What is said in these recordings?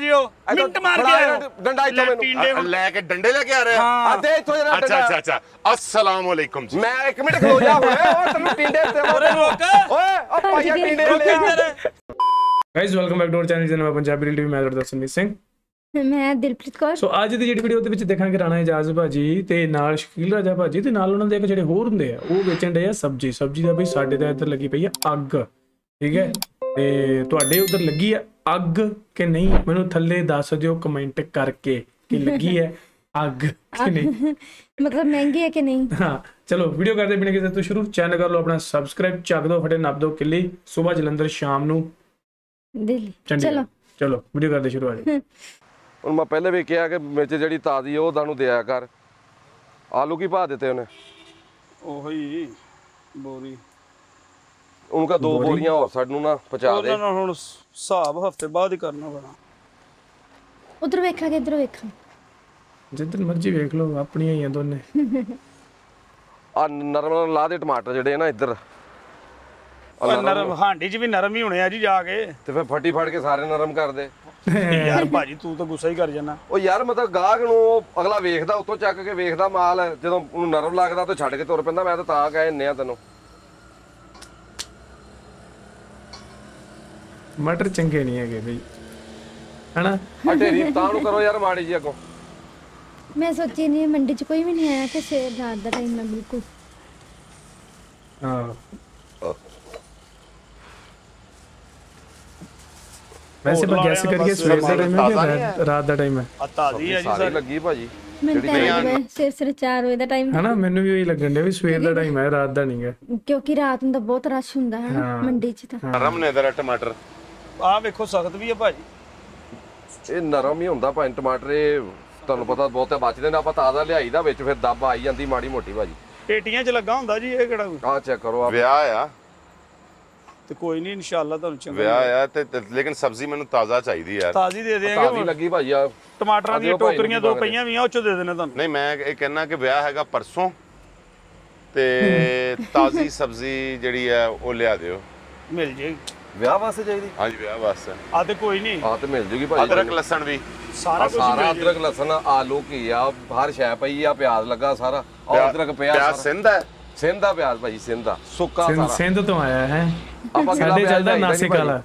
Mint मार के लेके डंडे लेके आ रहे हैं। अच्छा अच्छा अच्छा, अस्सलाम वालेकुम जी। मैं एक मिनट खो जा guys, welcome back to our channel. मैं पंजाबी रियल टीवी, मैं दर्शनजीत सिंह, मैं ਦਿਲਪ੍ਰੀਤ ਕੌਰ। ਸੋ ਅੱਜ ਦੀ ਜਿਹੜੀ ਵੀਡੀਓ ਦੇ ਵਿੱਚ ਦੇਖਾਂਗੇ ਰਾਣਾ ਇਜਾਜ਼ ਭਾਜੀ ਤੇ ਨਾਲ ਸ਼ਕੀਲ ਰਾਜਾ ਭਾਜੀ ਤੇ ਨਾਲ ਉਹਨਾਂ ਦੇ ਇੱਕ ਜਿਹੜੇ ਹੋਰ ਹੁੰਦੇ ਆ, ਉਹ ਵੇਚਣ ਦੇ ਆ ਸਬਜ਼ੀ। ਸਬਜ਼ੀ ਦਾ ਬਈ ਸਾਡੇ ਦਾ ਇੱਧਰ ਲੱਗੀ ਪਈ ਆ ਅੱਗ, ਠੀਕ ਹੈ, ਤੇ ਤੁਹਾਡੇ ਉੱਧਰ ਲੱਗੀ ਆ ਅੱਗ ਕਿ ਨਹੀਂ? ਮੈਨੂੰ ਥੱਲੇ ਦੱਸ ਦਿਓ ਕਮੈਂਟ ਕਰਕੇ ਕਿ ਲੱਗੀ ਹੈ ਅੱਗ ਕਿ ਨਹੀਂ, ਮਤਲਬ ਮਹਿੰਗੀ ਹੈ ਕਿ ਨਹੀਂ। ਹਾਂ ਚਲੋ ਵੀਡੀਓ ਕਰਦੇ ਬਿਨਾਂ ਕਿਸੇ ਤੋਂ ਸ਼ੁਰੂ। ਚੈਨਲ ਕਰ ਲਓ ਆਪਣਾ ਸਬਸਕ੍ਰਾਈਬ, ਚੱਕ ਦੋ ਫਟੇ ਨੱਪ ਦੋ ਕਿੱਲੀ, ਸਵੇਰ ਜਲੰਧਰ ਸ਼ਾਮ ਨੂੰ ਦਿੱਲੀ। ਚਲੋ ਚਲੋ ਵੀਡੀਓ ਕਰਦੇ ਸ਼ੁਰੂ। ਆ ਜੀ और मैं पहले भी किया कि मिर्च जी ताज़ी वो दानू दिया कर। आलू की भाव देते उन्हें बोरी, उनका दो बोरियां और साडू ना पहुंचा दे। हुन हिसाब हफ्ते बाद ही करना पड़ा। उधर वेखा के इधर वेखा, जिधर मर्जी वेख लो, अपनी ही हैं दोनों। आ नरम ला दे टमाटर जड़े ना इधर, नरम हांडी च भी नरम ही होने आ जी जाके, ते फिर फटी फट के सारे नरम कर दे। यार भाजी तू तो गुस्सा ही कर जाना। ओ यार मतलब गाहक नूं अगला वेखदा, उत्तों चक के वेखदा माल, जदों उहनूं नरम लगदा तां छड्ड के तुर पैंदा। मैं तां कहने आ तैनूं मटर चंगे नहीं हैगे भाई, है ना। ढेरी तां नूं करो यार माड़ी जी अगों। मैं सोची नहीं मंडी च कोई भी नहीं आया कि शेर रात दा टाइम ना बिल्कुल। हां वैसे पर गैस करके सवेरे से टाइम है, रात दा टाइम है। ताजी है जी सर, लगी भाजी मैं सिर सिर 4 बजे दा टाइम है ना। मेनू भी यही लगन डे भी सवेरे दा टाइम है, रात दा नहीं है, क्योंकि रात ਨੂੰ ਤਾਂ ਬਹੁਤ ਰਸ਼ ਹੁੰਦਾ ਹੈ ਨਾ ਮੰਡੀ ਚ। ਤਾਂ ਨਰਮ ਨੇ ਜਰਾ ਟਮਾਟਰ ਆ ਵੇਖੋ, ਸਖਤ ਵੀ ਹੈ ਭਾਜੀ, ਇਹ ਨਰਮ ਹੀ ਹੁੰਦਾ ਭਾਜੀ ਟਮਾਟਰ। ਇਹ ਤੁਹਾਨੂੰ ਪਤਾ ਬਹੁਤੇ ਬਚਦੇ ਨੇ, ਆਪਾਂ ਤਾਜ਼ਾ ਲਿਆਈਦਾ, ਵਿੱਚ ਫਿਰ ਦੱਬ ਆਈ ਜਾਂਦੀ ਮਾੜੀ ਮੋਟੀ ਭਾਜੀ, ਪੇਟੀਆਂ ਚ ਲੱਗਾ ਹੁੰਦਾ ਜੀ। ਇਹ ਕਿਹੜਾ ਆ ਚੈੱਕ ਕਰੋ ਆ ਵਿਆਹ ਆ ਤੇ ਕੋਈ ਨਹੀਂ ਇਨਸ਼ਾਅੱਲਾ ਤੁਹਾਨੂੰ ਚੰਗਾ ਵਿਆਹ ਆ ਤੇ। ਲੇਕਿਨ ਸਬਜ਼ੀ ਮੈਨੂੰ ਤਾਜ਼ਾ ਚਾਹੀਦੀ ਯਾਰ, ਤਾਜ਼ੀ ਦੇ ਦੇਣਗੇ। ਤਾਜ਼ੀ ਲੱਗੀ ਭਾਈ ਆ ਟਮਾਟਰਾਂ ਦੀਆਂ ਟੋਕਰੀਆਂ 2 ਪਈਆਂ ਵੀ ਆ, ਉਹ ਚੋਂ ਦੇ ਦੇਣਾ ਤੁਹਾਨੂੰ। ਨਹੀਂ ਮੈਂ ਇਹ ਕਹਿਣਾ ਕਿ ਵਿਆਹ ਹੈਗਾ ਪਰਸੋਂ, ਤੇ ਤਾਜ਼ੀ ਸਬਜ਼ੀ ਜਿਹੜੀ ਆ ਉਹ ਲਿਆ ਦਿਓ, ਮਿਲ ਜੇਗੀ। ਵਿਆਹ ਵਾਸਤੇ ਚਾਹੀਦੀ? ਹਾਂਜੀ ਵਿਆਹ ਵਾਸਤੇ ਆ ਤੇ ਕੋਈ ਨਹੀਂ ਆ ਤੇ ਮਿਲ ਜੂਗੀ ਭਾਈ। ਅਦਰਕ ਲਸਣ ਵੀ ਸਾਰਾ ਕੁਝ ਮਿਲ ਜੇਗਾ, ਅਦਰਕ ਲਸਣ ਆਲੂ ਕੀ ਆ ਹਰ ਸ਼ੈ ਪਈ ਆ, ਪਿਆਜ਼ ਲੱਗਾ ਸਾਰਾ, ਅਦਰਕ ਪਿਆਜ਼ ਸਿੰਧ ਹੈ, ਸਿੰਧ ਦਾ ਪਿਆਜ਼ ਭਾਈ, ਸਿੰਧ ਦਾ ਸੁੱਕਾ ਸਾਰਾ, ਸਿੰਧ ਤੋਂ ਆਇਆ ਹੈ। ਸਾਡੇ ਚੱਲਦਾ ਨਾਸਿਕ ਵਾਲਾ।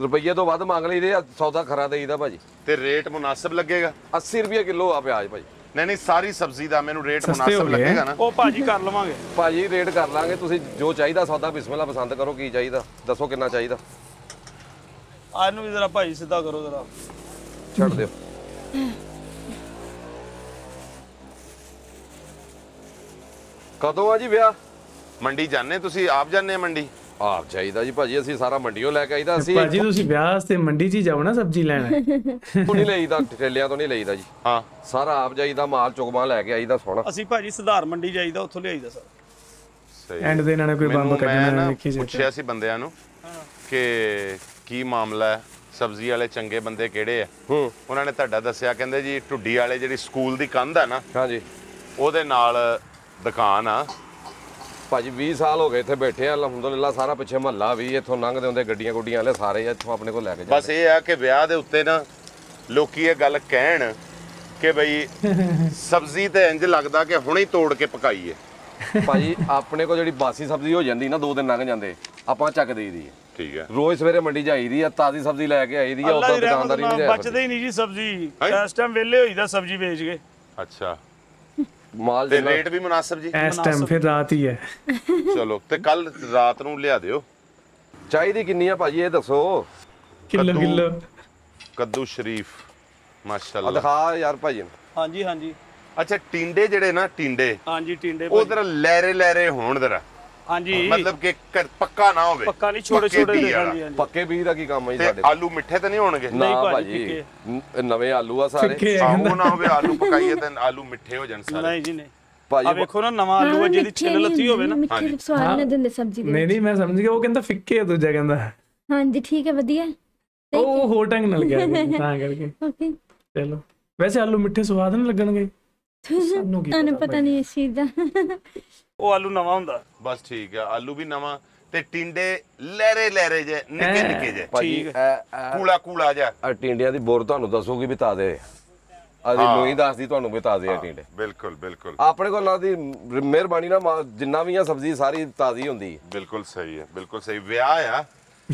ਰੁਪਈਏ ਤੋਂ ਵੱਧ ਮੰਗ ਲਈਦੇ ਆ, ਸੌਦਾ ਖਰਾ ਦੇਈਦਾ ਭਾਜੀ, ਤੇ ਰੇਟ ਮੁਨਾਸਬ ਲੱਗੇਗਾ। 80 ਰੁਪਏ ਕਿਲੋ ਆ ਪਿਆਜ਼ ਭਾਜੀ। ਨਹੀਂ ਨਹੀਂ ਸਾਰੀ ਸਬਜ਼ੀ ਦਾ ਮੈਨੂੰ ਰੇਟ ਮੁਨਾਸਬ ਲੱਗੇਗਾ ਨਾ। ਉਹ ਭਾਜੀ ਕਰ ਲਵਾਂਗੇ ਭਾਜੀ, ਰੇਟ ਕਰ ਲਾਂਗੇ, ਤੁਸੀਂ ਜੋ ਚਾਹੀਦਾ ਸੌਦਾ ਬਿਸਮਿਲ੍ਲਾ ਪਸੰਦ ਕਰੋ। ਕੀ ਚਾਹੀਦਾ ਦੱਸੋ, ਕਿੰਨਾ ਚਾਹੀਦਾ? ਆ ਇਹਨੂੰ ਵੀ ਜ਼ਰਾ ਭਾਜੀ ਸਿੱਧਾ ਕਰੋ, ਜ਼ਰਾ ਛੱਡ ਦਿਓ। ਕਦੋਂ ਆ ਜੀ ਵਿਆਹ? ਮੰਡੀ ਜਾਣੇ ਤੁਸੀਂ? ਆਪ ਜਾਣੇ ਮੰਡੀ? ਆਪ ਜਾਈਦਾ ਜੀ ਭਾਜੀ, ਅਸੀਂ ਸਾਰਾ ਮੰਡੀੋਂ ਲੈ ਕੇ ਆਈਦਾ। ਅਸੀਂ ਭਾਜੀ ਤੁਸੀਂ ਵਿਆਹ ਤੇ ਮੰਡੀ 'ਚ ਜਾਓ ਨਾ, ਸਬਜ਼ੀ ਲੈਣਾ ਉਹ ਨਹੀਂ ਲਈਦਾ, ਠੇਲਿਆਂ ਤੋਂ ਨਹੀਂ ਲਈਦਾ ਜੀ। ਹਾਂ ਸਾਰਾ ਆਪ ਜਾਈਦਾ, ਮਾਲ ਚੁਗਵਾ ਲੈ ਕੇ ਆਈਦਾ ਸੋਹਣਾ। ਅਸੀਂ ਭਾਜੀ ਸਧਾਰਨ ਮੰਡੀ ਜਾਈਦਾ, ਉੱਥੋਂ ਲਿਆਈਦਾ ਸਹੀ। ਐਂਡ ਦੇ ਇਹਨਾਂ ਨੇ ਕੋਈ ਬੰਬ ਕੱਢਣਾ ਨਾ, ਪੁੱਛਿਆ ਸੀ ਬੰਦਿਆਂ ਨੂੰ ਕਿ ਕੀ ਮਾਮਲਾ ਹੈ, ਸਬਜ਼ੀ ਵਾਲੇ ਚੰਗੇ ਬੰਦੇ ਕਿਹੜੇ ਆ। ਉਹਨਾਂ ਨੇ ਤੁਹਾਡਾ ਦੱਸਿਆ, ਕਹਿੰਦੇ ਜੀ ਟੁੱਡੀ ਵਾਲੇ ਜਿਹੜੀ ਸਕੂਲ ਦੀ ਕੰਧ ਆ ਨਾ, ਹਾਂਜੀ ਉਹਦੇ ਨਾਲ ਦੁਕਾਨ ਆ ਭਾਜੀ। 20 ਸਾਲ ਹੋ ਗਏ ਇੱਥੇ ਬੈਠੇ ਆ, ਅਲਹਮਦੁਲਿਲਾ ਸਾਰਾ ਪਿੱਛੇ ਮਹੱਲਾ ਵੀ ਇੱਥੋਂ ਲੰਘਦੇ ਹੁੰਦੇ, ਗੱਡੀਆਂ ਗੁੱਡੀਆਂ ਵਾਲੇ ਸਾਰੇ ਇੱਥੋਂ ਆਪਣੇ ਕੋਲ ਲੈ ਕੇ ਜਾਂਦੇ। ਬਸ ਇਹ ਆ ਕਿ ਵਿਆਹ ਦੇ ਉੱਤੇ ਨਾ ਲੋਕੀ ਇਹ ਗੱਲ ਕਹਿਣ ਕਿ ਬਈ ਸਬਜ਼ੀ ਤੇ ਇੰਜ ਲੱਗਦਾ ਕਿ ਹੁਣੇ ਤੋੜ ਕੇ ਪਕਾਈਏ ਭਾਜੀ। ਆਪਣੇ ਕੋਲ ਜਿਹੜੀ ਬਾਸੀ ਸਬਜ਼ੀ ਹੋ ਜਾਂਦੀ ਨਾ, 2 ਦਿਨ ਲੰਘ ਜਾਂਦੇ, ਆਪਾਂ ਚੱਕ ਦੇਈਦੀ ਹੈ, ਠੀਕ ਹੈ। ਰੋਜ਼ ਸਵੇਰੇ ਮੰਡੀ ਜਾਈਦੀ ਆ, ਤਾਜ਼ੀ ਸਬਜ਼ੀ ਲੈ ਕੇ ਆਈਦੀ ਆ, ਉਦੋਂ ਦੁਕਾਨਦਾਰੀ ਨਹੀਂ ਰਹਿ ਬਚਦੇ ਹੀ ਨਹੀਂ ਜੀ ਸਬਜ਼ੀ। ਇਸ ਟਾਈਮ ਵੇਲੇ ਹੋਈਦਾ ਸਬਜ਼ੀ ਵੇਚ ਕੇ। ਅੱਛਾ ਮਾਲ ਦੇ ਰੇਟ ਵੀ ਮੁਨਾਸਬ ਜੀ ਇਸ ਟਾਈਮ, ਫਿਰ ਰਾਤ ਹੀ ਹੈ। ਚਲੋ ਤੇ ਕੱਲ ਰਾਤ ਨੂੰ ਲਿਆ ਦਿਓ। ਚਾਹੀਦੀ ਕਿੰਨੀ ਆ ਭਾਜੀ ਇਹ ਦੱਸੋ? ਕਿਲੋ ਕਿਲੋ ਕੱਦੂ ਸ਼ਰੀਫ ਮਾਸ਼ਾਅੱਲਾ ਦਿਖਾ ਯਾਰ ਭਾਜੀ। ਹਾਂਜੀ ਹਾਂਜੀ ਅੱਛਾ ਟਿੰਡੇ ਜਿਹੜੇ ਨਾ, ਟਿੰਡੇ ਹਾਂਜੀ ਟਿੰਡੇ ਉਹ ਜ਼ਰਾ ਲਹਿਰੇ ਲਹਿਰੇ ਹੋਣ ਜ਼ਰਾ। ਹਾਂਜੀ ਮਤਲਬ ਕਿ ਪੱਕਾ ਨਾ ਹੋਵੇ, ਪੱਕਾ ਨਹੀਂ ਛੋਟੇ ਛੋਟੇ ਦੇ। ਹਾਂਜੀ ਹਾਂਜੀ ਪੱਕੇ ਬੀਜ ਦਾ ਕੀ ਕੰਮ ਹੈ ਜੀ ਸਾਡੇ? ਆਲੂ ਮਿੱਠੇ ਤਾਂ ਨਹੀਂ ਹੋਣਗੇ? ਨਹੀਂ ਭਾਜੀ ਨਵੇਂ ਆਲੂ ਆ ਸਾਰੇ, ਆਹੋ ਨਾ ਹੋਵੇ ਆਲੂ ਪਕਾਈਏ ਤਾਂ ਆਲੂ ਮਿੱਠੇ ਹੋ ਜਾਣ ਸਾਰੇ। ਨਹੀਂ ਜੀ ਨਹੀਂ ਭਾਜੀ ਆ ਵੇਖੋ ਨਾ, ਨਵਾਂ ਆਲੂ ਜਿਹਦੀ ਛਿੱਲ ਲੱਤੀ ਹੋਵੇ ਨਾ, ਮਿੱਠੇ ਸਵਾਦ ਨਾ ਦਿੰਦੇ ਸਬਜ਼ੀ ਦੇ। ਨਹੀਂ ਨਹੀਂ ਮੈਂ ਸਮਝ ਗਿਆ, ਉਹ ਕਹਿੰਦਾ ਫਿੱਕੇ ਆ, ਦੂਜਾ ਕਹਿੰਦਾ ਹਾਂਜੀ ਠੀਕ ਹੈ ਵਧੀਆ। ਉਹ ਹੋਰ ਟੰਗ ਨਾਲ ਗਿਆ ਤਾਂ ਕਰਕੇ। ਓਕੇ ਚਲੋ ਵੈਸੇ ਆਲੂ ਮਿੱਠੇ ਸਵਾਦ ਨਾ ਲੱਗਣਗੇ ਸਾਨੂੰ, ਕੀ ਤੁਹਾਨੂੰ ਪਤਾ ਨਹੀਂ ਇਸ ਚੀਜ਼ ਦਾ। ਉਹ ਆਲੂ ਨਵਾਂ ਹੁੰਦਾ ਬਸ, ਠੀਕ ਹੈ। ਆਲੂ ਵੀ ਨਵਾਂ ਤੇ ਟਿੰਡੇ ਲਹਿਰੇ ਲਹਿਰੇ ਜੇ ਨਿੱਕੇ ਨਿੱਕੇ ਜੇ ਠੀਕ ਕੂਲਾ ਕੂਲਾ ਜਾ ਆ ਟਿੰਡਿਆਂ ਦੀ ਬੋਰ ਤੁਹਾਨੂੰ ਦੱਸੂਗੀ ਬਿਤਾ ਦੇ ਅਜੀ ਲੋਈ ਦੱਸਦੀ ਤੁਹਾਨੂੰ ਬਿਤਾ ਦੇ ਆ ਟਿੰਡੇ ਬਿਲਕੁਲ ਬਿਲਕੁਲ ਆਪਣੇ ਕੋਲ ਦੀ ਮਿਹਰਬਾਨੀ ਨਾਲ ਜਿੰਨਾ ਵੀ ਆ ਸਬਜ਼ੀ ਸਾਰੀ ਤਾਜ਼ੀ ਹੁੰਦੀ ਹੈ ਬਿਲਕੁਲ ਸਹੀ ਹੈ ਬਿਲਕੁਲ ਸਹੀ ਵਿਆਹ ਆ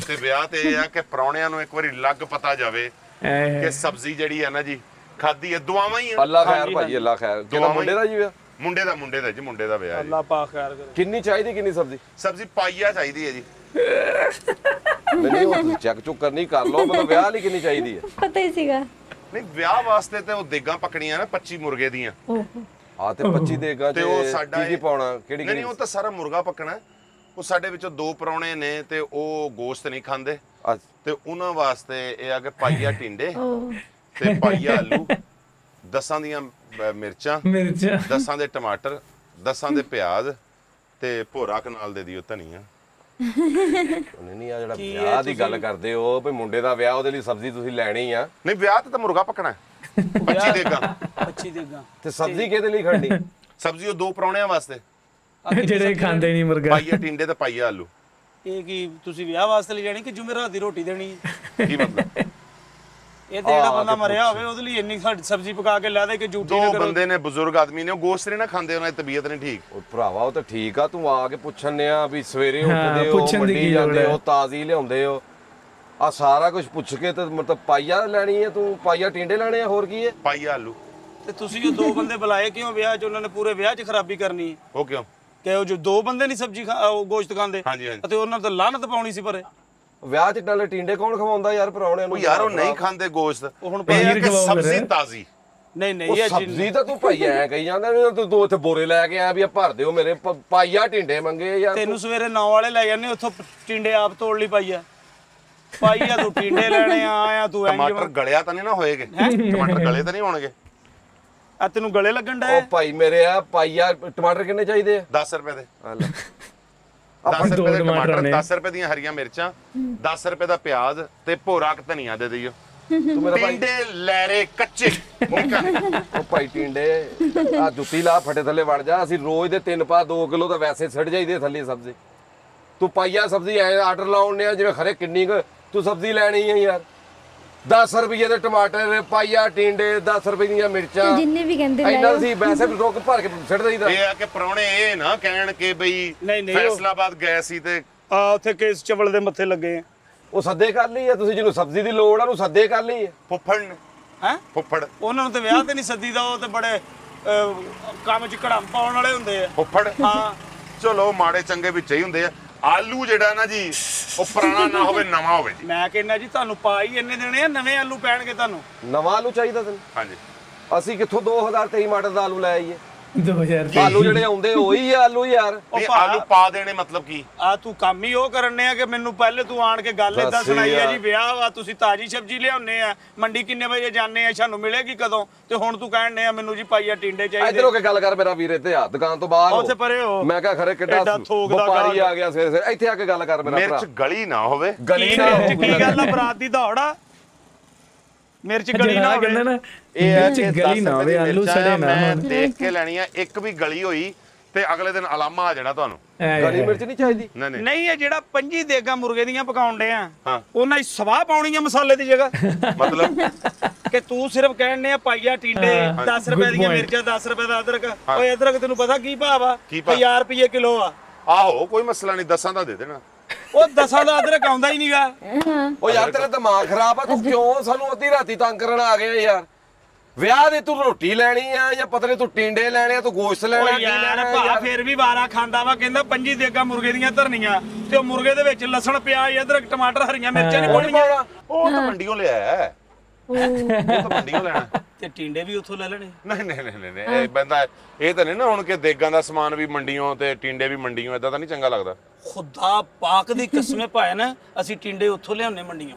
ਤੇ ਵਿਆਹ ਤੇ ਇਹ ਆ ਕਿ ਪਰੌਣਿਆਂ ਨੂੰ ਇੱਕ ਵਾਰੀ ਲੱਗ ਪਤਾ ਜਾਵੇ ਕਿ ਸਬਜ਼ੀ ਜਿਹੜੀ ਆ ਨਾ ਜੀ ਖਾਦੀ ਆ ਦੁਆਵਾਂ ਹੀ ਆ ਅੱਲਾ ਖੈਰ ਭਾਈ ਅੱਲਾ ਖੈਰ ਕਿਹੜਾ ਮੁੰਡੇ ਦਾ ਜੀ ਵਿਆਹ मुंडे दा जी मुंडे दा ब्याह अल्लाह पाक खैर करे किन्नी चाहिदी किन्नी सब्जी सब्जी पाइया चाहिदी है जी नहीं चेक चुक करनी कर लो मतलब ब्याह ली किन्नी चाहिदी है पता ही सीगा नहीं ब्याह वास्ते ते ओ देगा पकड़ियां ना 25 मुर्गे दियां आ ते 25 देगा ते ओ साडा की पाउणा केड़ी नहीं ओ तो सारा मुर्गा पकना ओ साडे विचों दो परौणे ने ते ओ गोश्त नहीं खांदे ते उना वास्ते ए आ के पाइया टिंडे ते पाइया आलू दसां दियां ਮਿਰਚਾਂ ਦਸਾਂ ਦੇ ਟਮਾਟਰ ਦਸਾਂ ਦੇ ਪਿਆਜ਼ ਤੇ ਭੋਰਾ ਕਨਾਲ ਦੇ ਦਿਓ ਧਨੀਆ ਨਹੀਂ ਆ ਜਿਹੜਾ ਵਿਆਹ ਦੀ ਗੱਲ ਕਰਦੇ ਹੋ ਭਈ ਮੁੰਡੇ ਦਾ ਵਿਆਹ ਉਹਦੇ ਲਈ ਸਬਜ਼ੀ ਤੁਸੀਂ ਲੈਣੀ ਆ ਨਹੀਂ ਵਿਆਹ ਤੇ ਤਾਂ ਮੁਰਗਾ ਪਕਣਾ 25 ਦੇਗਾ 25 ਦੇਗਾ ਤੇ ਸਬਜ਼ੀ ਕਿਹਦੇ ਲਈ ਖੜਨੀ ਸਬਜ਼ੀ ਉਹ ਦੋ ਪਰੌਣਿਆਂ ਵਾਸਤੇ ਜਿਹੜੇ ਖਾਂਦੇ ਨਹੀਂ ਮੁਰਗਾ ਪਾਈਆ ਟਿੰਡੇ ਤੇ ਪਾਈਆ ਆਲੂ ਇਹ ਕੀ ਤੁਸੀਂ ਵਿਆਹ ਵਾਸਤੇ ਲੈ ਜਾਣੀ ਕਿ ਜੁਮੇਰਾਤ ਦੀ ਰੋਟੀ ਦੇਣੀ ਹੈ ਕੀ ਮਤਲਬ ਇਹ ਤੇ ਜਿਹੜਾ ਬੰਦਾ ਮਰਿਆ ਹੋਵੇ ਉਹਦੇ ਲਈ ਇੰਨੀ ਸਬਜ਼ੀ ਪਕਾ ਕੇ ਲਾ ਦੇ ਕਿ ਝੂਠੀ ਨਾ ਕਰੋ ਬੰਦੇ ਨੇ ਬਜ਼ੁਰਗ ਆਦਮੀ ਨੇ ਉਹ ਗੋਸ਼ਤ ਨਹੀਂ ਨਾ ਖਾਂਦੇ ਉਹਨਾਂ ਦੀ ਤਬੀਅਤ ਨਹੀਂ ਠੀਕ ਉਹ ਭਰਾਵਾ ਉਹ ਤਾਂ ਠੀਕ ਆ ਤੂੰ ਆ ਕੇ ਪੁੱਛਣੇ ਆ ਵੀ ਸਵੇਰੇ ਉੱਠਦੇ ਹੋ ਮੰਡੀ ਜਾਂਦੇ ਹੋ ਤਾਜ਼ੀ ਲਿਆਉਂਦੇ ਹੋ ਆ ਸਾਰਾ ਕੁਝ ਪੁੱਛ ਕੇ ਤੇ ਮਤਲਬ ਪਾਈਆ ਲੈਣੀ ਹੈ ਤੂੰ ਪਾਈਆ ਟਿੰਡੇ ਲੈਣੇ ਆ ਹੋਰ ਕੀ ਹੈ ਪਾਈਆ ਆਲੂ ਤੇ ਤੁਸੀਂ ਜੋ ਦੋ ਬੰਦੇ ਬੁਲਾਏ ਕਿਉਂ ਵਿਆਹ ਚ ਉਹਨਾਂ ਨੇ ਪੂਰੇ ਵਿਆਹ ਚ ਖਰਾਬੀ ਕਰਨੀ ਹੈ ਉਹ ਕਿਉਂ ਕਿ ਉਹ ਜੋ ਦੋ ਬੰਦੇ ਨਹੀਂ ਸਬਜ਼ੀ ਗੋਸ਼ਤ ਖਾਂਦੇ ਤੇ ਉਹਨਾਂ ਤੇ ਲਾਹਨਤ ਪਾਉਣੀ ਸੀ ਪਰੇ ਵਿਆਹ ਚ ਨਾਲੇ ਟਿੰਡੇ ਕੌਣ ਖਵਾਉਂਦਾ ਯਾਰ ਪਰੌਣਿਆਂ ਨੂੰ ਯਾਰ ਉਹ ਨਹੀਂ ਖਾਂਦੇ ਗੋਸ਼ਤ ਹੁਣ ਸਬਜ਼ੀ ਤਾਜ਼ੀ ਨਹੀਂ ਨਹੀਂ ਇਹ ਸਬਜ਼ੀ ਤਾਂ ਤੂੰ ਭਾਈ ਐ ਕਹੀ ਜਾਂਦਾ ਤੂੰ ਦੋ ਇੱਥੇ ਬੋਰੇ ਲੈ ਕੇ ਆਇਆ ਵੀ ਆ ਭਰ ਦਿਓ ਮੇਰੇ ਪਾਈਆ ਟਿੰਡੇ ਮੰਗੇ ਯਾਰ ਤੈਨੂੰ ਸਵੇਰੇ 9 ਵਾਲੇ ਲੈ ਜਾਂਦੇ ਉੱਥੋਂ ਟਿੰਡੇ ਆਪ ਤੋੜ ਲਈ ਪਾਈਆ ਤੂੰ ਟਿੰਡੇ ਲੈਣੇ ਆਇਆ ਤੂੰ ਟਮਾਟਰ ਗਲਿਆ ਤਾਂ ਨਹੀਂ ਨਾ ਹੋਏਗੇ ਟਮਾਟਰ ਗਲੇ ਤਾਂ ਨਹੀਂ ਹੋਣਗੇ ਆ ਤੈਨੂੰ ਗਲੇ ਲੱਗਣ ਦਾ ਉਹ ਭਾਈ ਮੇਰੇ ਆ ਪਾਈਆ ਟਮਾਟਰ ਕਿੰਨੇ ਚਾਹੀਦੇ ਆ 10 ਰੁਪਏ ਦੇ ਆ ਲੈ 10 ਰੁਪਏ ਦੇ ਟਮਾਟਰ 10 ਰੁਪਏ ਦੀਆਂ ਹਰੀਆਂ ਮਿਰਚਾਂ 10 ਰੁਪਏ ਦਾ ਪਿਆਜ਼ ਤੇ ਭੋਰਾ ਕ ਧਨੀਆ ਦੇ ਦਿਓ ਤੂੰ ਮੇਰਾ ਭਾਈ ਟਿੰਡੇ ਲੈਰੇ ਕੱਚੇ ਉਹ ਭਾਈ ਟਿੰਡੇ ਆ ਜੁੱਤੀ ਲਾ ਫਟੇ ਥੱਲੇ ਵੜ ਜਾ ਅਸੀਂ ਰੋਜ਼ ਦੇ 3-2 ਕਿਲੋ ਤਾਂ ਵੈਸੇ ਛੱਡ ਜਾਈਦੇ ਥੱਲੇ ਸਬਜ਼ੀ ਤੂੰ ਪਾਈਆ ਸਬਜ਼ੀ ਐ ਆਰਡਰ ਲਾਉਣੇ ਆ ਜਿਵੇਂ ਖਰੇ ਕਿੰਨੀ ਤੂੰ ਸਬਜ਼ੀ ਲੈਣੀ ਆ ਯਾਰ 10 ਰੁਪਏ ਦੇ ਟਮਾਟਰ ਪਾਈਆ ਟਿੰਡੇ 10 ਰੁਪਏ ਦੀਆਂ ਮਿਰਚਾਂ ਜਿੰਨੇ ਵੀ ਕਹਿੰਦੇ ਨੇ ਇਹਨਾਂ ਸੀ ਵੈਸੇ ਵੀ ਰੋਕ ਭਰ ਕੇ ਛੱਡ ਦਈਦਾ ਇਹ ਆ ਕਿ ਪਰੌਣੇ ਇਹ ਨਾ ਕਹਿਣ ਕਿ ਬਈ ਫੈਸਲਾਬਾਦ ਗਏ ਸੀ ਤੇ ਆ ਉੱਥੇ ਕੇਸ ਚਵਲ ਦੇ ਮੱਥੇ ਲੱਗੇ ਉਹ ਸੱਦੇ ਕਰ ਲਈ ਆ ਤੁਸੀਂ ਜਿਹਨੂੰ ਸਬਜ਼ੀ ਦੀ ਲੋੜ ਆ ਉਹਨੂੰ ਸੱਦੇ ਕਰ ਲਈ ਫੁੱਫੜ ਨੇ ਹੈ ਫੁੱਫੜ ਉਹਨਾਂ ਨੂੰ ਤੇ ਵਿਆਹ ਤੇ ਨਹੀਂ ਸੱਦੀਦਾ ਉਹ ਤੇ ਬੜੇ ਕੰਮ 'ਚ ਘੜਾਂ ਪਾਉਣ ਵਾਲੇ ਹੁੰਦੇ ਆ ਫੁੱਫੜ ਹਾਂ ਚਲੋ ਮਾੜੇ ਚੰਗੇ ਵਿੱਚ ਹੀ ਹੁੰਦੇ ਆ ਆਲੂ ਜਿਹੜਾ ਨਾ ਜੀ ਉਹ ਪੁਰਾਣਾ ਨਾ ਹੋਵੇ ਨਵਾਂ ਹੋਵੇ ਜੀ ਮੈਂ ਕਹਿੰਦਾ ਜੀ ਤੁਹਾਨੂੰ ਪਾਈ ਇੰਨੇ ਦੇਣੇ ਆ ਨਵੇਂ ਆਲੂ ਪੈਣਗੇ ਤੁਹਾਨੂੰ ਨਵਾਂ ਆਲੂ ਚਾਹੀਦਾ ਤੈਨੂੰ ਹਾਂਜੀ ਅਸੀਂ ਕਿੱਥੋਂ 2023 ਮਾਡਲ ਦਾ ਆਲੂ ਲੈ ਆਈਏ 2023 ਆਲੂ ਜਿਹੜੇ ਆਉਂਦੇ ਉਹੀ ਆ ਆਲੂ ਯਾਰ ਇਹ ਆਲੂ ਪਾ ਦੇਣੇ ਮਤਲਬ ਕੀ ਆ ਤੂੰ ਕੰਮ ਹੀ ਉਹ ਕਰਨੇ ਆ ਕਿ ਮੈਨੂੰ ਪਹਿਲੇ ਤੂੰ ਆਣ ਕੇ ਗੱਲ ਇਦਾਂ ਸੁਣਾਈ ਆ ਜੀ ਵਿਆਹ ਆ ਤੁਸੀਂ ਤਾਜ਼ੀ ਸਬਜ਼ੀ ਲਿਆਉਣੇ ਆ ਮੰਡੀ ਕਿੰਨੇ ਵਜੇ ਜਾਂਦੇ ਆ ਸਾਨੂੰ ਮਿਲੇਗੀ ਕਦੋਂ ਤੇ ਹੁਣ ਤੂੰ ਕਹਿਣ ਨੇ ਆ ਮੈਨੂੰ ਜੀ ਪਾਈਆ ਟਿੰਡੇ ਚਾਹੀਦੇ ਇਧਰੋਂ ਕੇ ਗੱਲ ਕਰ ਮੇਰਾ ਵੀਰ ਇੱਥੇ ਆ ਦੁਕਾਨ ਤੋਂ ਬਾਹਰ ਉੱਥੇ ਪਰੇ ਹੋ ਮੈਂ ਕਿਹਾ ਖਰੇ ਕਿੱਡਾ ਵਪਾਰੀ ਆ ਗਿਆ ਸਵੇਰੇ ਸਵੇਰੇ ਇੱਥੇ ਆ ਕੇ ਗੱਲ ਕਰ ਮੇਰਾ ਭਰਾ ਮਿਰਚ ਗਲੀ ਨਾ ਹੋਵੇ ਗਲੀ ਨਾ ਹੋਵੇ ਕੀ ਗੱਲ ਆ ਬਰਾਤ ਦੀ ਦੌੜਾ ਮਿਰਚ ਗਲੀ ਨਾ ਹੋਵੇ ਨਾ ਇਹ ਆ ਕਿ ਗਲੀ ਨਾ ਹੋਵੇ ਆਲੂ ਸੜੇ ਨਾ ਮੈਂ ਦੇਖ ਕੇ ਲੈਣੀ ਆ ਇੱਕ ਵੀ ਗਲੀ ਹੋਈ ਤੇ ਅਗਲੇ ਦਿਨ ਅਲਾਮਾ ਆ ਜਾਣਾ ਤੁਹਾਨੂੰ ਗਲੀ ਮਿਰਚ ਨਹੀਂ ਚਾਹੀਦੀ ਨਹੀਂ ਇਹ ਜਿਹੜਾ 25 ਦੇਗਾ ਮੁਰਗੇ ਦੀਆਂ ਪਕਾਉਣ ਦੇ ਆ ਉਹਨਾਂ ਹੀ ਸਵਾਹ ਪਾਉਣੀ ਆ ਮਸਾਲੇ ਦੀ ਜਗ੍ਹਾ ਮਤਲਬ ਕਿ ਤੂੰ ਸਿਰਫ ਕਹਿਣੇ ਆ ਪਾਈਆ ਟਿੰਡੇ 10 ਰੁਪਏ ਦੀਆਂ ਮਿਰਚਾਂ 10 ਰੁਪਏ ਦਾ ਅਦਰਕ ਓਏ ਅਦਰਕ ਤੈਨੂੰ ਪਤਾ ਕੀ ਭਾਅ ਆ 1000 ਰੁਪਏ ਕਿਲੋ ਆ ਆਹੋ ਕੋਈ ਮਸਲਾ ਨਹੀਂ 10 ਦਾ ਦੇ ਦੇਣਾ ਉਹ 10 ਦਾ ਅਦਰਕ ਆਉਂਦਾ ਹੀ ਨਹੀਂਗਾ ਉਹ ਯਾਰ ਤੇਰਾ ਦਿਮਾਗ ਖਰਾਬ ਆ ਤੂੰ ਕਿਉਂ ਸਾਨੂੰ ਅੱਧੀ ਰਾਤੀ ਤੰਗ ਕਰਨ ਆ ਗਿਆ ਯਾਰ ਵਿਆਹ ਦੇ ਤੂੰ ਰੋਟੀ ਲੈਣੀ ਆ ਜਾਂ ਪਤਾ ਨਹੀਂ ਤੂੰ ਟਿੰਡੇ ਲੈਣੇ ਆ ਤੂੰ ਗੋਸ਼ਤ ਲੈਣਾ ਕੀ ਲੈਣਾ ਭਾ ਫੇਰ ਵੀ ਵਾਰਾ ਖਾਂਦਾ ਵਾ ਕਹਿੰਦਾ 25 ਦੇਗਾ ਮੁਰਗੇ ਦੀਆਂ ਧਰਨੀਆਂ ਤੇ ਉਹ ਮੁਰਗੇ ਦੇ ਵਿੱਚ ਲਸਣ ਪਿਆਜ਼ ਅਦਰਕ ਟਮਾਟਰ ਹਰੀਆਂ ਮਿਰਚਾਂ ਨਹੀਂ ਪਾਉਣੀਆਂ ਉਹ ਤਾਂ ਮੰਡੀੋਂ ਲਿਆ ਉਹ ਤਾਂ ਮੰਡੀੋਂ ਲੈਣਾ ਤੇ ਟਿੰਡੇ ਵੀ ਉੱਥੋਂ ਲੈ ਲੈਣੇ ਨਹੀਂ ਨਹੀਂ ਨਹੀਂ ਇਹ ਬੰਦਾ ਇਹ ਤਾਂ ਨਹੀਂ ਨਾ ਹੁਣ ਕਿ ਦੇਗਾਂ ਦਾ ਸਮਾਨ ਵੀ ਮੰਡੀੋਂ ਤੇ ਟਿੰਡੇ ਵੀ ਮੰਡੀੋਂ ਇਦਾਂ ਤਾਂ ਨਹੀਂ ਚੰਗਾ ਲੱਗਦਾ ਖੁਦਾ ਪਾਕ ਦੀ ਕਸਮੇ ਭਾਏ ਨਾ ਅਸੀਂ ਟਿੰਡੇ ਉੱਥੋਂ ਲਿਆਉਣੇ ਮੰਡੀੋਂ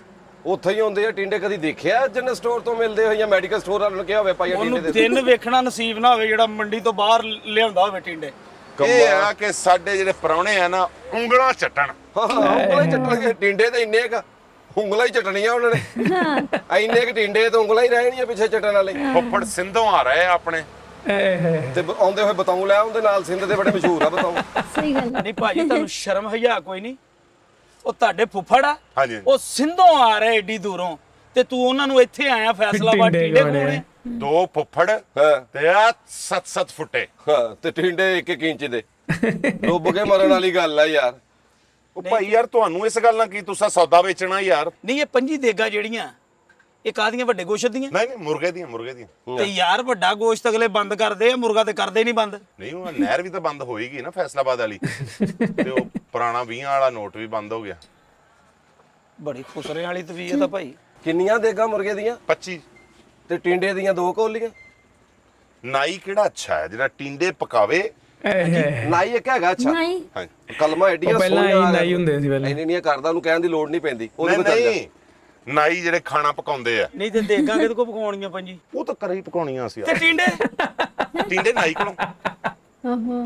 ਉੱਥੇ ਹੀ ਹੁੰਦੇ ਆ ਟਿੰਡੇ ਕਦੀ ਦੇਖਿਆ ਜਨਰਲ ਸਟੋਰ ਤੋਂ ਮਿਲਦੇ ਹੋਏ ਜਾਂ ਮੈਡੀਕਲ ਸਟੋਰ ਵਾਲਿਆਂ ਨੂੰ ਕਿਹਾ ਹੋਵੇ ਪਾਈਆ ਟਿੰਡੇ ਦੇ ਦਿਨ ਵੇਖਣਾ ਨਸੀਬ ਨਾ ਹੋਵੇ ਜਿਹੜਾ ਮੰਡੀ ਤੋਂ ਬਾਹਰ ਲਿਆਉਂਦਾ ਹੋਵੇ ਟਿੰਡੇ ਇਹ ਆ ਕਿ ਸਾਡੇ ਜਿਹੜੇ ਪਰੌਣੇ ਆ ਨਾ ਉਂਗਲਾਂ ਚੱਟਣ ਉਂਗਲਾਂ ਚੱਟਣਗੇ ਟਿੰਡੇ ਤੇ ਇੰਨੇ ਕ ਉਂਗਲਾਂ ਹੀ ਚੱਟਣੀਆਂ ਉਹਨਾਂ ਨੇ ਇੰਨੇ ਕ ਟਿੰਡੇ ਤੋਂ ਉਂਗਲਾਂ ਹੀ ਰਹਿਣੀਆਂ ਪਿੱਛੇ ਚੱਟਣ ਵਾਲੇ ਫੁੱਫੜ ਸਿੰਧੋਂ ਆ ਰਹੇ ਆ ਆਪਣੇ ਤੇ ਆਉਂਦੇ ਹੋਏ ਬਤਾਉ ਲੈ ਉਹਦੇ ਨਾਲ ਸਿੰਧ ਦੇ ਬੜੇ ਮਸ਼ਹੂਰ ਆ ਬਤਾਉ ਸਹੀ ਗੱਲ ਨਹੀਂ ਭਾਜੀ ਤੁਹਾਨੂੰ ਸ਼ਰਮ ਹਯਾ ਕੋਈ ਨਹੀਂ ਉਹ ਤੁਹਾਡੇ ਫੁੱਫੜ ਆ ਉਹ ਸਿੰਧੋਂ ਆ ਰਹੇ ਏਡੀ ਦੂਰੋਂ ਤੇ ਤੂੰ ਉਹਨਾਂ ਨੂੰ ਇੱਥੇ ਆਇਆ ਫੈਸਲਾਬਾਦ ਟੀਂਡੇ ਕੋਲੇ ਦੋ ਫੁੱਫੜ ਤੇ ਆ 7-7 ਫੁੱਟੇ ਤੇ ਟੀਂਡੇ 1-1 ਇੰਚ ਦੇ ਡੁੱਬ ਕੇ ਮਰਨ ਵਾਲੀ ਗੱਲ ਆ ਯਾਰ। ਉਹ ਭਾਈ ਯਾਰ ਤੁਹਾਨੂੰ ਇਸ ਗੱਲ ਨਾਲ ਕੀ ਤੁਸੀਂ ਸੌਦਾ ਵੇਚਣਾ ਯਾਰ। ਨਹੀਂ ਇਹ ਪੰਜੀ ਦੇਗਾ ਜਿਹੜੀਆਂ ਇਹ ਕਾਦੀਆਂ ਵੱਡੇ ਗੋਸ਼ਤ ਦੀਆਂ ਨਹੀਂ ਨਹੀਂ ਮੁਰਗੇ ਦੀਆਂ ਤੇ ਯਾਰ ਵੱਡਾ ਗੋਸ਼ਤ ਅਗਲੇ ਬੰਦ ਕਰਦੇ ਆ ਮੁਰਗਾ ਤੇ ਕਰਦੇ ਨਹੀਂ ਬੰਦ। ਨਹੀਂ ਉਹ ਨਹਿਰ ਵੀ ਤਾਂ ਬੰਦ ਹੋਏਗੀ ਨਾ ਫੈਸਲਾਬਾਦ ਵਾਲੀ ਤੇ ਉਹ ਪੁਰਾਣਾ 20 ਵਾਲਾ ਨੋਟ ਵੀ ਬੰਦ ਹੋ ਗਿਆ। ਬੜੀ ਖੁਸਰੇ ਵਾਲੀ ਤਬੀਅਤ ਆ ਭਾਈ। ਕਿੰਨੀਆਂ ਦੇਗਾ ਮੁਰਗੇ ਦੀਆਂ 25 ਤੇ ਟਿੰਡੇ ਦੀਆਂ 2 ਕੌਲੀਆਂ। ਨਾਈ ਕਿਹੜਾ ਅੱਛਾ ਹੈ ਜਿਹੜਾ ਟਿੰਡੇ ਪਕਾਵੇ ਨਾਈ ਇੱਕ ਹੈਗਾ ਅੱਛਾ ਹਾਂ ਕਲਮਾ ਐਡੀਆਂ ਸੋਹਣੀਆਂ ਨਾਈ ਹੁੰਦੇ ਸੀ ਪਹਿਲਾਂ ਇੰਨੀਆਂ ਕਰਦਾ ਉਹਨੂੰ ਕਹਿਣ ਦੀ ਲੋੜ ਨਹੀਂ ਪੈਂਦੀ ਉਹਦੇ ਕੋਲ ਚੱਲ ਜਾ। ਨਾਈ ਜਿਹੜੇ ਖਾਣਾ ਪਕਾਉਂਦੇ ਆ ਨਹੀਂ ਤੇ ਦੇਗਾ ਕਿਹਦੇ ਕੋ ਪਕਾਉਣੀਆਂ ਪੰਜੀ ਉਹ ਤਾਂ ਕਰੇ ਹੀ ਪਕਾਉਣੀਆਂ ਸੀ ਤੇ ਟਿੰਡੇ ਨਾਈ ਕੋਲੋਂ ਆਹੋ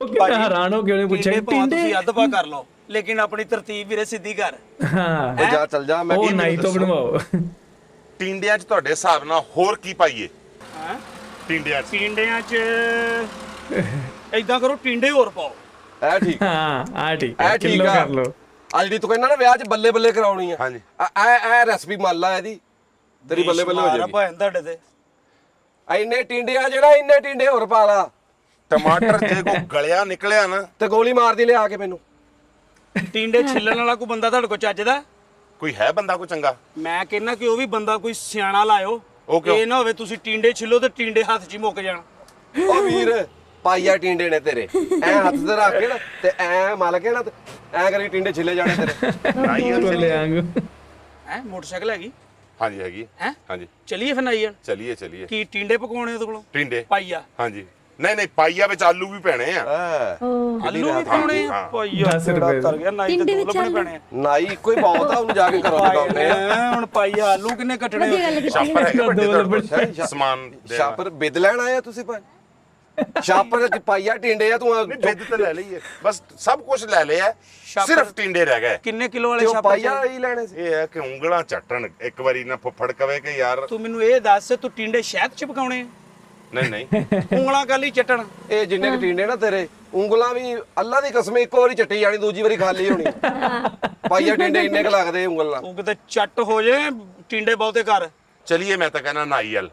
ਉਹ ਕਿਹੜਾ ਹੈਰਾਨ ਹੋ ਗਿਆ ਉਹਨੇ ਪੁੱਛਿਆ ਟਿੰਡੇ ਤੁਸੀਂ ਅੱਧਪਾ ਕਰ ਲਓ लेकिन अपनी तरतीब वीरे सीधी कर। हां ओ जा चल जा मैं नहीं तो बनवाओ टिंडिया च ਤੁਹਾਡੇ ਹਿਸਾਬ ਨਾਲ ਹੋਰ ਕੀ ਪਾਈਏ। ਹਾਂ टिंडिया च ਐਦਾਂ ਕਰੋ टिंडे ਹੋਰ ਪਾਓ ਐ ਠੀਕ। ਹਾਂ ਆ ਠੀਕ ਕਰ ਲਓ ਆ ਜਿਹੜੀ ਤੂੰ ਕਹਿੰਦਾ ਨਾ ਵਿਆਹ ਚ ਬੱਲੇ ਬੱਲੇ ਕਰਾਉਣੀ ਆ। ਹਾਂਜੀ ਐ ਰੈਸਪੀ ਮੰਨ ਲਾ ਇਹਦੀ ਤੇਰੀ ਬੱਲੇ ਬੱਲੇ ਹੋ ਜਾਏਗੀ। ਭਾਣ ਤੁਹਾਡੇ ਤੇ ਐਨੇ टिंडिया ਜਿਹੜਾ ਐਨੇ टिंडे ਹੋਰ ਪਾ ਲਾ ਟਮਾਟਰ ਜੇ ਕੋ ਗਲਿਆ ਨਿਕਲਿਆ ਨਾ ਤੇ ਗੋਲੀ ਮਾਰ ਦੀ ਲਿਆ ਕੇ ਮੈਨੂੰ। ਟਿੰਡੇ ਛਿੱਲਣ ਵਾਲਾ ਕੋਈ ਬੰਦਾ ਤੁਹਾਡੇ ਕੋਲ ਚੱਜ ਦਾ ਕੋਈ ਹੈ ਬੰਦਾ ਕੋਈ ਚੰਗਾ ਮੈਂ ਕਹਿੰਦਾ ਕਿ ਉਹ ਵੀ ਬੰਦਾ ਕੋਈ ਸਿਆਣਾ ਲਾਇਓ ਇਹ ਨਾ ਹੋਵੇ ਤੁਸੀਂ ਟਿੰਡੇ ਛਿੱਲੋ ਤੇ ਟਿੰਡੇ ਹੱਥ 'ਚ ਹੀ ਮੁੱਕ ਜਾਣ। ਉਹ ਵੀਰ ਪਾਈਆ ਟਿੰਡੇ ਨੇ ਤੇਰੇ ਐ ਹੱਥ ਤੇ ਰੱਖ ਕੇ ਨਾ ਤੇ ਐ ਮਲ ਕੇ ਨਾ ਐ ਕਰੀ ਟਿੰਡੇ ਛਿੱਲੇ ਜਾਣੇ ਤੇਰੇ ਨਾਈਆਂ ਛਿੱਲੇ ਆਂਗੂ। ਹੈ ਮੋਟਰਸਾਈਕਲ ਹੈਗੀ ਹਾਂਜੀ ਹੈਗੀ ਹੈ ਹਾਂਜੀ ਚਲੀਏ ਫਿਰ ਨਾਈਆਂ ਚਲੀਏ ਕੀ ਟਿੰਡੇ ਪਕਾਉਣੇ ਉਹਦੇ ਕੋਲੋਂ ਟਿੰਡੇ ਪਾਈਆ ਹਾਂਜੀ ਨਹੀਂ ਪਾਈਆ ਵਿੱਚ ਆਲੂ ਵੀ ਪੈਣੇ ਆ ਆਲੂ ਵੀ ਪਾਉਣੇ ਆ ਪਾਈਆ ਕਿਹੜਾ ਤਰ ਗਿਆ ਨਾਈ ਤੇ ਦੋ ਲੱਭਣੇ ਪੈਣੇ ਆ ਨਾਈ ਇੱਕੋ ਹੀ ਬਹੁਤ ਆ ਉਹਨੂੰ ਜਾ ਕੇ ਘਰੋਂ ਲਗਾਉਂਦੇ ਆ ਹੁਣ ਪਾਈਆ ਆਲੂ ਕਿੰਨੇ ਕੱਟਣੇ ਛਾਪਰ ਹੈਗੇ ਵੱਡੇ ਤੋਂ ਸਮਾਨ ਛਾਪਰ ਬਿੱਦ ਲੈਣ ਆਇਆ ਤੁਸੀਂ ਭਾਈ ਛਾਪਰ ਤੇ ਪਾਈਆ ਟਿੰਡੇ ਆ ਤੂੰ ਬਿੱਦ ਤੇ ਲੈ ਲਈਏ ਬਸ ਸਭ ਕੁਝ ਲੈ ਲਿਆ ਸਿਰਫ ਟਿੰਡੇ ਰਹਿ ਗਏ। ਕਿੰਨੇ ਕਿਲੋ ਵਾਲੇ ਛਾਪਰ ਪਾਈਆ ਹੀ ਲੈਣੇ ਸੀ ਇਹ ਆ ਕਿ ਉਂਗਲਾਂ ਚੱਟਣ ਇੱਕ ਵਾਰੀ ਨਾ ਫੁੱਫੜ ਕਵੇ ਕਿ ਯਾਰ ਤੂੰ ਮੈਨੂੰ ਇਹ ਦੱਸ ਤੂੰ ਟਿੰਡੇ ਸ਼ਹਿਦ ਚ ਪਕਾਉਣੇ ਨਹੀਂ ਉਂਗਲਾਂ ਕਾਲੀ ਚਟਣ ਇਹ ਜਿੰਨੇ ਟਿੰਡੇ ਨਾ ਤੇਰੇ ਉਂਗਲਾਂ ਵੀ ਅੱਲਾ ਦੀ ਕਸਮ ਇੱਕ ਵਾਰੀ ਚੱਟੀ ਜਾਣੀ ਦੂਜੀ ਵਾਰੀ ਖਾਲੀ ਹੋਣੀ ਪਾਈਆ ਟਿੰਡੇ ਇੰਨੇ ਕ ਲੱਗਦੇ ਉਂਗਲ ਨਾਲ ਤੂੰ ਕਿਤੇ ਚੱਟ ਹੋ ਜੇ ਟਿੰਡੇ ਬਹੁਤੇ ਕਰ। ਚਲੀਏ ਮੈਂ ਤਾਂ ਕਹਿੰਦਾ ਨਾਈਅਲ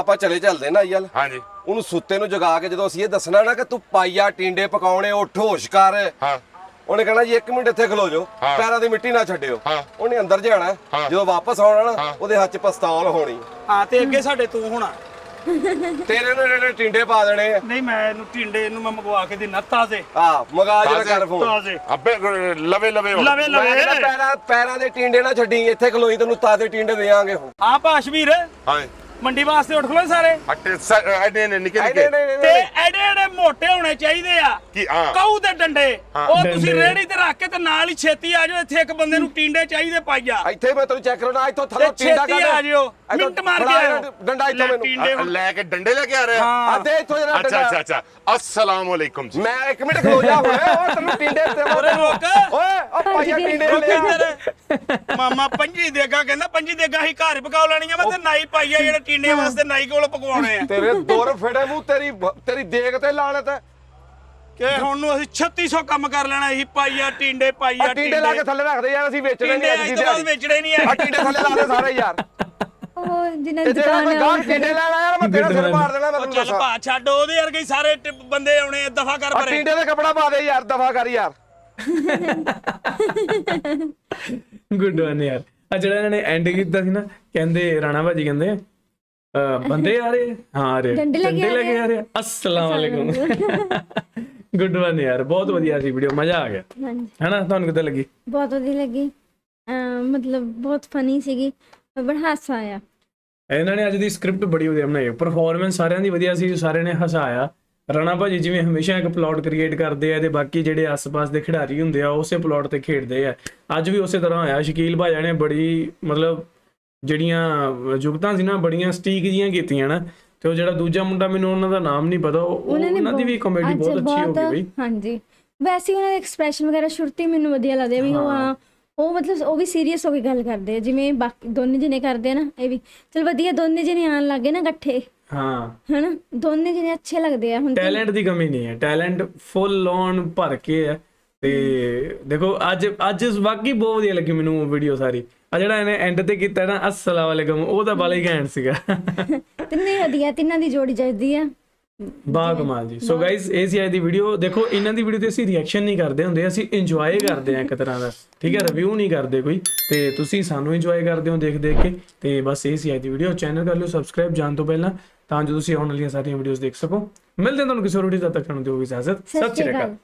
ਆਪਾਂ ਚੱਲਦੇ ਨਾਈਅਲ ਹਾਂਜੀ ਉਹਨੂੰ ਸੁੱਤੇ ਨੂੰ ਜਗਾ ਕੇ ਜਦੋਂ ਅਸੀਂ ਇਹ ਦੱਸਣਾ ਨਾ ਕਿ ਤੂੰ ਪਾਈਆ ਟਿੰਡੇ ਪਕਾਉਣੇ ਉੱਠ ਹੋਸ਼ ਕਰ ਹਾਂ ਉਹਨੇ ਕਹਿਣਾ ਜੀ 1 ਮਿੰਟ ਇੱਥੇ ਖਲੋ ਜਾਓ ਪੈਰਾਂ ਦੀ ਮਿੱਟੀ ਨਾ ਛੱਡਿਓ ਉਹਨੇ ਅੰਦਰ ਜਾਣਾ ਜਦੋਂ ਵਾਪਸ ਆਉਣਾ ਨਾ ਉਹਦੇ ਹੱਥ 'ਚ ਪਸਤੌਲ ਹੋਣੀ ਹਾਂ ਤੇ ਅੱਗੇ ਸਾਡੇ ਤੂੰ ਹੋਣਾ ਤੇਰੇ ਨੂੰ ਜਿਹੜੇ ਟਿੰਡੇ ਪਾ ਦੇਣੇ ਆ। ਨਹੀਂ ਮੈਂ ਇਹਨੂੰ ਟਿੰਡੇ ਇਹਨੂੰ ਮੈਂ ਮੰਗਵਾ ਕੇ ਦੇ ਨੱਤਾ ਤੇ ਹਾਂ ਮੰਗਾ ਜਿਹੜਾ ਕਰ ਫੋਨ ਅੱਬੇ ਲਵੇ ਪੈਰਾਂ ਦੇ ਟਿੰਡੇ ਨਾ ਛੱਡੀ ਇੱਥੇ ਖਲੋਈ ਤੈਨੂੰ ਤਾਦੇ ਟਿੰਡੇ ਦੇਾਂਗੇ ਹੁਣ ਆ ਭਾਸ਼ ਵੀਰ ਹਾਂ ਮੰਡੀ ਵਾਸਤੇ ਉੱਠ ਖਲੋਏ ਸਾਰੇ ਐਡੇ ਨੇ ਨਿੱਕੇ ਤੇ ਐਡੇ ਮੋਟੇ ਹੋਣੇ ਚਾਹੀਦੇ ਆ ਕਾਹੂ ਦੇ ਡੰਡੇ ਉਹ ਤੁਸੀਂ ਰੇੜੀ ਤੇ ਰੱਖ ਕੇ ਤੇ ਨਾਲ ਹੀ ਛੇਤੀ ਆ ਜਾਓ ਇੱਥੇ ਇੱਕ ਬੰਦੇ ਨੂੰ ਟਿੰਡੇ ਚਾਹੀਦੇ ਪਾਈਆ ਇੱਥੇ ਮੈਂ ਤੈਨੂੰ ਚੈੱਕ ਕਰਾਉਣਾ ਇੱਥੋਂ ਥੱਲੇ ਟਿੰਡਾ ਕੱਢ ਆ ਜਾਓ ਮਿੰਟ ਮਾਰ ਕੇ ਆਇਓ ਡੰਡਾ ਇੱਥੋਂ ਮੈਨੂੰ ਲੈ ਕੇ ਡੰਡੇ ਲੈ ਕੇ ਆ ਰਿਹਾ ਆ ਦੇ ਇੱਥੋਂ ਜਿਹੜਾ ਡੰਡਾ ਅੱਛਾ ਅਸਲਾਮ ਵਾਲੇਕੁਮ ਜੀ ਮੈਂ 1 ਮਿੰਟ ਖਲੋ ਜਾ ਹੋਏ ਉਹ ਤੈਨੂੰ ਟਿੰਡੇ ਤੇ ਮੋਰੇ ਰੋਕ ਓਏ ਉਹ ਪਾਈਆ ਟਿੰਡੇ ਲੈ ਮਾਮਾ 25 ਦੇਗਾ ਕਹਿੰਦਾ 25 ਦੇਗਾ ਹੀ ਘਰ ਪਕਾਉ ਲੈਣੀਆਂ ਮੈਂ ਤੇ ਨਾਈ ਪਾਈਆ ਜਿਹੜਾ ਟਿੰਡੇ ਵਾਸਤੇ ਨਾਈ ਕੋਲ ਪਕਵਾਉਣੇ ਆ ਤੇਰੇ ਦੋਰ ਫੇੜੇ ਮੂੰਹ ਤੇਰੀ ਦੇਗ ਤੇ ਲਾਣਤ ਹੈ ਕਿ ਹੁਣ ਨੂੰ ਅਸੀਂ 3600 ਕੰਮ ਕਰ ਲੈਣਾ ਇਹੀ ਪਾਈਆ ਟਿੰਡੇ ਲਾ ਕੇ ਥੱਲੇ ਰੱਖਦੇ ਯਾਰ ਅਸੀਂ ਵੇਚਣੇ ਨਹੀਂ ਅੱਜ ਦੀ ਦਿਹਾੜੀ ਵੇਚਣੇ ਨਹੀਂ ਆ ਟਿੰਡੇ ਥੱਲੇ ਲਾ ਦੇ ਸਾਰੇ ਯਾਰ ਉਹ ਜਿੰਨਾ ਦੁਕਾਨ ਹੈ ਗਾਹ ਟਿੰਡੇ ਲੈਣਾ ਯਾਰ ਮੈਂ ਤੇਰਾ ਸਿਰ ਮਾਰ ਦੇਣਾ ਮੈਂ ਚੱਲ ਪਾ ਛੱਡ ਉਹਦੇ ਵਰਗੇ ਸਾਰੇ ਬੰਦੇ ਆਉਣੇ ਦਫਾ ਕਰ ਪਰੇ ਟਿੰਡੇ ਦਾ ਕਪੜਾ ਪਾ ਦੇ ਯਾਰ ਦਫਾ ਕਰ ਯਾਰ ਗੁੱਡ ਵਨ ਯਾਰ ਆ ਜਿਹੜਾ ਇਹਨਾਂ ਨੇ ਐਂਡ ਕੀਤਾ ਸੀ ਨਾ ਕਹਿੰਦੇ ਰਾਣਾ ਭਾਜੀ ਕਹਿੰਦੇ ਬੰਦੇ ਆ ਰਹੇ ਹਾਂ ਡੰਡੇ ਲੱਗੇ ਆ ਰਹੇ ਅਸਲਾਮ ਵਾਲੇਕੁਮ ਗੁੱਡ ਵਨ ਯਾਰ ਬਹੁਤ ਵਧੀਆ ਸੀ ਵੀਡੀਓ ਮਜ਼ਾ ਆ ਗਿਆ ਹੈ ਨਾ ਤੁਹਾਨੂੰ ਕਿੱਦਾਂ ਲੱਗੀ। ਬਹੁਤ ਵਧੀਆ ਲੱਗੀ ਮਤਲਬ ਬਹੁਤ ਫਨੀ ਸੀਗੀ ਬੜਾ ਹਾਸਾ ਆਇਆ ਇਹਨਾਂ ਨੇ ਅੱਜ ਦੀ ਸਕ੍ਰਿਪਟ ਬੜੀ ਵਧੀਆ ਬਣਾਈ ਪਰਫਾਰਮੈਂਸ ਸਾਰਿਆਂ ਦੀ ਵਧੀਆ ਸੀ ਸਾਰਿਆਂ ਨੇ ਹਸਾਇਆ ਰਾਣਾ ਭਾਜੀ ਜਿਵੇਂ ਹਮੇਸ਼ਾ ਇੱਕ ਪਲਾਟ ਕ੍ਰੀਏਟ ਕਰਦੇ ਆ ਤੇ ਬਾਕੀ ਜਿਹੜੇ ਆਸ-ਪਾਸ ਦੇ ਖਿਡਾਰੀ ਹੁੰਦੇ ਆ ਉਸੇ ਪਲਾਟ ਤੇ ਖੇਡਦੇ ਆ ਅੱਜ ਵੀ ਉਸੇ ਤਰ੍ਹਾਂ ਹੋਇਆ ਸ਼ਕੀਲ ਭਾਜਾ ਨੇ ਬੜੀ ਮਤਲਬ ਜਿਹੜੀਆਂ ਜੁਗਤਾਂ ਸੀ ਨਾ ਬੜੀਆਂ ਸਟੀਕ ਜੀਆਂ ਕੀਤੀਆਂ ਨਾ ਤੇ ਉਹ ਜਿਹੜਾ ਦੂਜਾ ਮੁੰਡਾ ਮੈਨੂੰ ਉਹਨਾਂ ਦਾ ਨਾਮ ਨਹੀਂ ਪਤਾ ਉਹਨਾਂ ਦੀ ਵੀ ਕਾਮੇਡੀ ਬਹੁਤ ਅੱਛੀ ਹੋ ਗਈ ਬਈ ਹਾਂਜੀ ਵੈਸੇ ਉਹਨਾਂ ਦੇ ਐਕਸਪ੍ਰੈਸ਼ਨ ਵਗੈਰਾ ਸ਼ੁਰਤੀ ਮੈਨੂੰ ਵਧੀਆ ਲੱਗਦੇ ਵੀ ਉਹ ਮਤਲਬ ਉਹ ਵੀ ਸੀਰੀਅਸ ਹੋ ਕੇ ਗੱਲ ਕਰਦੇ ਜਿਵੇਂ ਬਾਕੀ ਦੋਨੇ ਜਣੇ ਕਰਦੇ ਆ ਨਾ ਇਹ ਵੀ ਚਲ ਵਧੀਆ ਦੋਨੇ ਜਣੇ ਆਣ ਲੱਗੇ ਨਾ ਇਕੱਠੇ ਹਾਂ ਹੈਨਾ ਦੋਨੇ ਜਣੇ ਅੱਛੇ ਲੱਗਦੇ ਆ ਹੁਣ ਟੈਲੈਂਟ ਦੀ ਕਮੀ ਨਹੀਂ ਹੈ ਟੈਲੈਂਟ ਫੁੱਲ ਔਨ ਭਰ ਕੇ ਹੈ ਤੇ ਦੇਖੋ ਅੱਜ ਵਾਕਈ ਬਹੁਤ ਵਧੀਆ ਲੱਗੀ ਮੈਨੂੰ ਉਹ ਵੀਡੀਓ ਸਾਰੀ ਆ ਜਿਹੜਾ ਇਹਨੇ ਐਂਡ ਤੇ ਕੀਤਾ ਨਾ ਅਸਲਾਮ ਅਲੈਕਮ ਉਹ ਤਾਂ ਬਾਲਾ ਹੀ ਘੈਂਟ ਸੀਗਾ ਤਿੰਨੇ ਵਧੀਆ ਤਿੰਨਾਂ ਦੀ ਜੋੜੀ ਜੱਜਦੀ ਆ ਬਾ ਕਮਾਲ ਜੀ। ਸੋ ਗਾਇਜ਼ ਇਹ ਸੀ ਅੱਜ ਦੀ ਵੀਡੀਓ। ਦੇਖੋ ਇਹਨਾਂ ਦੀ ਵੀਡੀਓ ਤੇ ਅਸੀਂ ਰਿਐਕਸ਼ਨ ਨਹੀਂ ਕਰਦੇ ਹੁੰਦੇ, ਅਸੀਂ ਇੰਜੋਏ ਕਰਦੇ ਹਾਂ ਇੱਕ ਤਰ੍ਹਾਂ ਦਾ, ਠੀਕ ਹੈ, ਰਿਵਿਊ ਨਹੀਂ ਕਰਦੇ ਕੋਈ, ਤੇ ਤੁਸੀਂ ਸਾਨੂੰ ਇੰਜੋਏ ਕਰਦੇ ਹੋ ਦੇਖ ਦੇਖ ਕੇ। ਤੇ ਬਸ ਇਹ ਸੀ ਅੱਜ ਦੀ ਵੀਡੀਓ। ਚੈਨਲ ਕਰ ਲਓ ਸਬਸਕ੍ਰਾਈਬ ਜਾਣ ਤੋਂ ਪਹਿਲਾਂ ਤਾਂ ਜੋ ਤੁਸੀਂ ਆਉਣ ਵਾਲੀਆਂ ਸਾਰੀਆਂ ਵੀਡੀਓਜ਼ ਦੇਖ ਸਕੋ। ਮਿਲਦੇ ਤੁਹਾਨੂੰ ਕਿਸੇ ਹੋਰ ਵੀਡੀਓ, ਤਦ ਤੱਕ ਤੁਹਾਨੂੰ ਦਿਓ ਇਜਾਜ਼ਤ। ਸਤਿ ਸ਼੍ਰੀ ਅਕਾਲ।